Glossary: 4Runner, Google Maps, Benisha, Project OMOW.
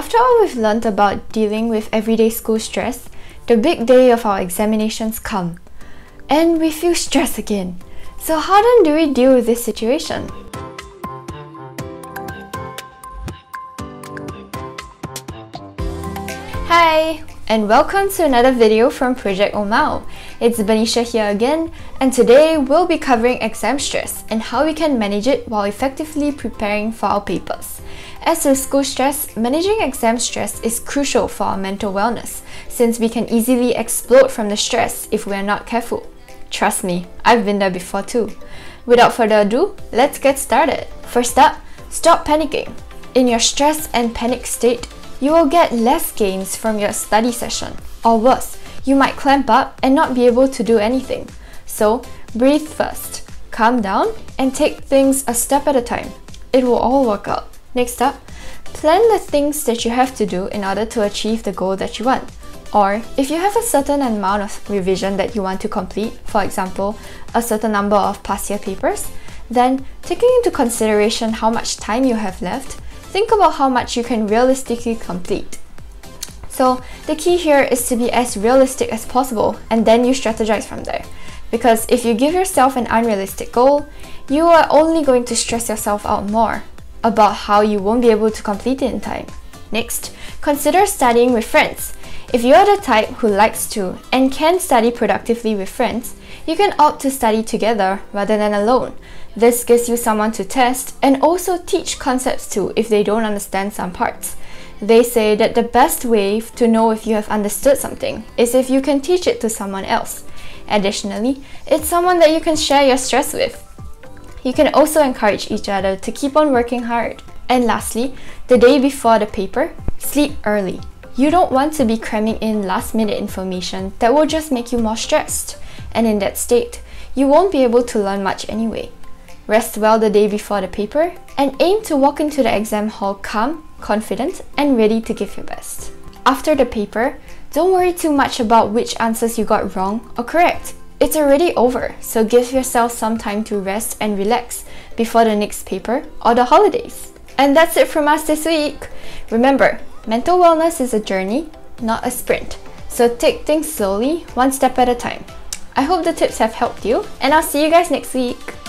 After all we've learnt about dealing with everyday school stress, the big day of our examinations come, and we feel stress again. So how then do we deal with this situation? Hi, and welcome to another video from Project OMOW. It's Benisha here again, and today we'll be covering exam stress and how we can manage it while effectively preparing for our papers. As with school stress, managing exam stress is crucial for our mental wellness, since we can easily explode from the stress if we're not careful. Trust me, I've been there before too. Without further ado, let's get started. First up, stop panicking. In your stress and panic state, you will get less gains from your study session. Or worse, you might clamp up and not be able to do anything. So, breathe first, calm down, and take things a step at a time. It will all work out. Next up, plan the things that you have to do in order to achieve the goal that you want. Or, if you have a certain amount of revision that you want to complete, for example, a certain number of past year papers, then taking into consideration how much time you have left, think about how much you can realistically complete. So the key here is to be as realistic as possible, and then you strategize from there. Because if you give yourself an unrealistic goal, you are only going to stress yourself out more about how you won't be able to complete it in time. Next, consider studying with friends. If you are the type who likes to and can study productively with friends, you can opt to study together rather than alone. This gives you someone to test and also teach concepts to if they don't understand some parts. They say that the best way to know if you have understood something is if you can teach it to someone else. Additionally, it's someone that you can share your stress with. You can also encourage each other to keep on working hard. And lastly, the day before the paper, sleep early. You don't want to be cramming in last-minute information that will just make you more stressed. And in that state, you won't be able to learn much anyway. Rest well the day before the paper and aim to walk into the exam hall calm, confident, and ready to give your best. After the paper, don't worry too much about which answers you got wrong or correct. It's already over, so give yourself some time to rest and relax before the next paper or the holidays. And that's it from us this week. Remember, mental wellness is a journey, not a sprint. So take things slowly, one step at a time. I hope the tips have helped you, and I'll see you guys next week.